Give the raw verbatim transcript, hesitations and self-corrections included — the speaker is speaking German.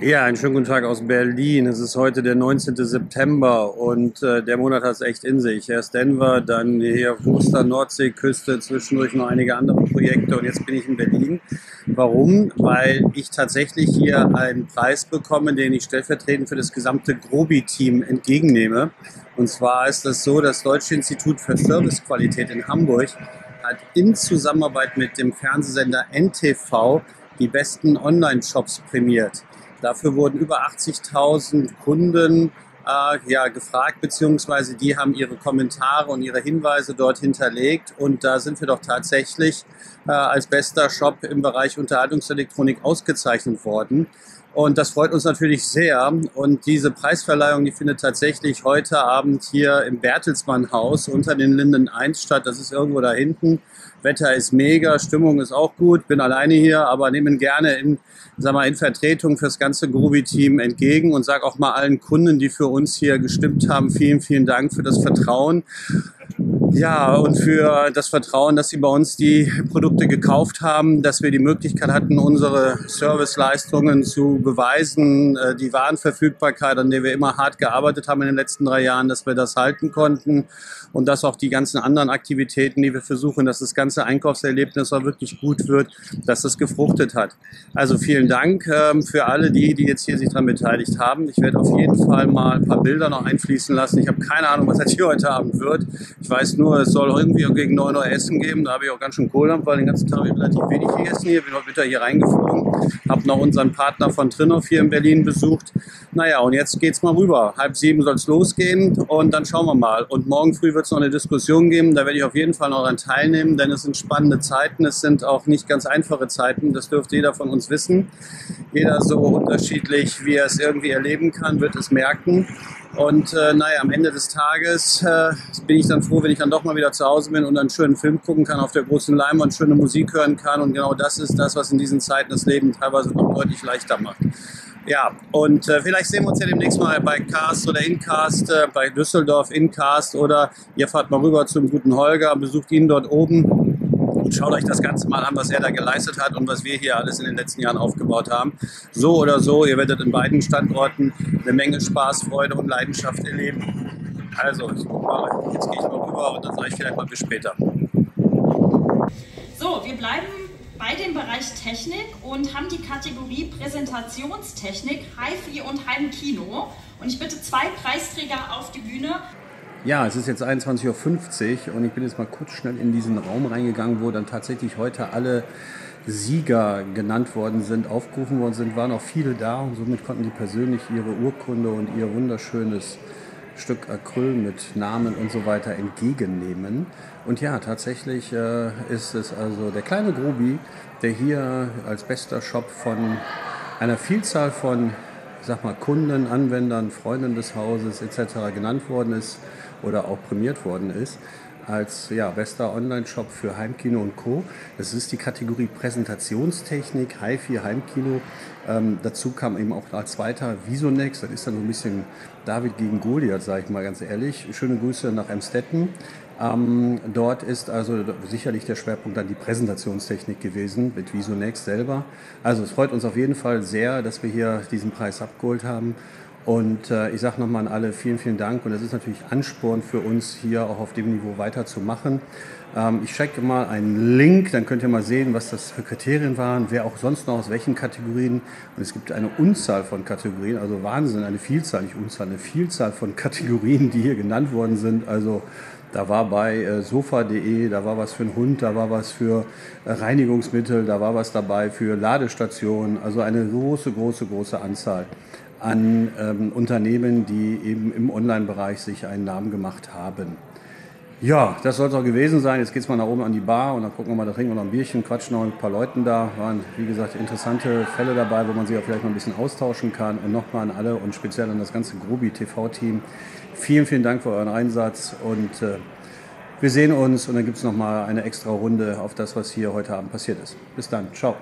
Ja, einen schönen guten Tag aus Berlin. Es ist heute der neunzehnte September und äh, der Monat hat es echt in sich. Erst Denver, dann hier auf Ostern, Nordseeküste, zwischendurch noch einige andere Projekte und jetzt bin ich in Berlin. Warum? Weil ich tatsächlich hier einen Preis bekomme, den ich stellvertretend für das gesamte Grobi-Team entgegennehme. Und zwar ist das so, das Deutsche Institut für Servicequalität in Hamburg hat in Zusammenarbeit mit dem Fernsehsender N T V die besten Online-Shops prämiert. Dafür wurden über achtzigtausend Kunden äh, ja, gefragt, beziehungsweise die haben ihre Kommentare und ihre Hinweise dort hinterlegt. Und da sind wir doch tatsächlich äh, als bester Shop im Bereich Unterhaltungselektronik ausgezeichnet worden. Und das freut uns natürlich sehr. Und diese Preisverleihung, die findet tatsächlich heute Abend hier im Bertelsmann Haus unter den Linden eins statt. Das ist irgendwo da hinten. Wetter ist mega, Stimmung ist auch gut. Bin alleine hier, aber nehmen gerne in, sag mal, in Vertretung fürs ganze Grobi-Team entgegen und sag auch mal allen Kunden, die für uns hier gestimmt haben, vielen, vielen Dank für das Vertrauen. Ja, und für das Vertrauen, dass sie bei uns die Produkte gekauft haben, dass wir die Möglichkeit hatten, unsere Serviceleistungen zu beweisen, die Warenverfügbarkeit, an der wir immer hart gearbeitet haben in den letzten drei Jahren, dass wir das halten konnten und dass auch die ganzen anderen Aktivitäten, die wir versuchen, dass das ganze Einkaufserlebnis auch wirklich gut wird, dass das gefruchtet hat. Also vielen Dank für alle die, die jetzt hier sich daran beteiligt haben. Ich werde auf jeden Fall mal ein paar Bilder noch einfließen lassen. Ich habe keine Ahnung, was das hier heute Abend wird. Ich weiß nur, es soll irgendwie gegen neun Uhr Essen geben. Da habe ich auch ganz schön Kohle, weil den ganzen Tag habe ich relativ wenig gegessen hier. Bin heute Mittag hier reingeflogen, habe noch unseren Partner von Trinnov hier in Berlin besucht. Naja, und jetzt geht's mal rüber. Halb sieben soll es losgehen und dann schauen wir mal. Und morgen früh wird es noch eine Diskussion geben. Da werde ich auf jeden Fall noch daran teilnehmen, denn es sind spannende Zeiten. Es sind auch nicht ganz einfache Zeiten. Das dürfte jeder von uns wissen. Jeder so unterschiedlich, wie er es irgendwie erleben kann, wird es merken. Und äh, naja, am Ende des Tages äh, bin ich dann froh, wenn ich dann doch mal wieder zu Hause bin und einen schönen Film gucken kann auf der großen Leinwand, schöne Musik hören kann. Und genau das ist das, was in diesen Zeiten das Leben teilweise noch deutlich leichter macht. Ja, und äh, vielleicht sehen wir uns ja demnächst mal bei Cast oder Incast, äh, bei Düsseldorf Incast, oder ihr fahrt mal rüber zum guten Holger, besucht ihn dort oben. Und schaut euch das Ganze mal an, was er da geleistet hat und was wir hier alles in den letzten Jahren aufgebaut haben. So oder so, ihr werdet in beiden Standorten eine Menge Spaß, Freude und Leidenschaft erleben. Also, ich guck mal, jetzt gehe ich mal rüber und dann sage ich vielleicht mal bis später. So, wir bleiben bei dem Bereich Technik und haben die Kategorie Präsentationstechnik, Hi-Fi und Heimkino. Und ich bitte zwei Preisträger auf die Bühne. Ja, es ist jetzt einundzwanzig Uhr fünfzig und ich bin jetzt mal kurz schnell in diesen Raum reingegangen, wo dann tatsächlich heute alle Sieger genannt worden sind, aufgerufen worden sind, waren auch viele da und somit konnten die persönlich ihre Urkunde und ihr wunderschönes Stück Acryl mit Namen und so weiter entgegennehmen. Und ja, tatsächlich äh, ist es also der kleine Grobi, der hier als bester Shop von einer Vielzahl von, sag mal, Kunden, Anwendern, Freunden des Hauses et cetera genannt worden ist oder auch prämiert worden ist als ja, bester Online-Shop für Heimkino und Co. Das ist die Kategorie Präsentationstechnik, Hi-Fi, Heimkino. Ähm, dazu kam eben auch als zweiter Visonext. Das ist dann so ein bisschen David gegen Goliath, sage ich mal ganz ehrlich. Schöne Grüße nach Amstetten. Ähm, dort ist also sicherlich der Schwerpunkt dann die Präsentationstechnik gewesen mit Visonext selber. Also es freut uns auf jeden Fall sehr, dass wir hier diesen Preis abgeholt haben. Und äh, ich sage nochmal an alle vielen, vielen Dank. Und das ist natürlich Ansporn für uns, hier auch auf dem Niveau weiterzumachen. Ähm, ich checke mal einen Link, dann könnt ihr mal sehen, was das für Kriterien waren, wer auch sonst noch aus welchen Kategorien. Und es gibt eine Unzahl von Kategorien, also Wahnsinn, eine Vielzahl, nicht Unzahl, eine Vielzahl von Kategorien, die hier genannt worden sind. Also da war bei äh, sofa punkt de, da war was für einen Hund, da war was für äh, Reinigungsmittel, da war was dabei für Ladestationen. Also eine große, große, große Anzahl an ähm, Unternehmen, die eben im Online-Bereich sich einen Namen gemacht haben. Ja, das soll es auch gewesen sein. Jetzt geht es mal nach oben an die Bar und dann gucken wir mal, da trinken wir noch ein Bierchen, quatschen noch mit ein paar Leuten da. Waren, wie gesagt, interessante Fälle dabei, wo man sich auch vielleicht mal ein bisschen austauschen kann. Und nochmal an alle und speziell an das ganze Grobi-T V-Team. Vielen, vielen Dank für euren Einsatz und äh, wir sehen uns. Und dann gibt es nochmal eine extra Runde auf das, was hier heute Abend passiert ist. Bis dann, ciao.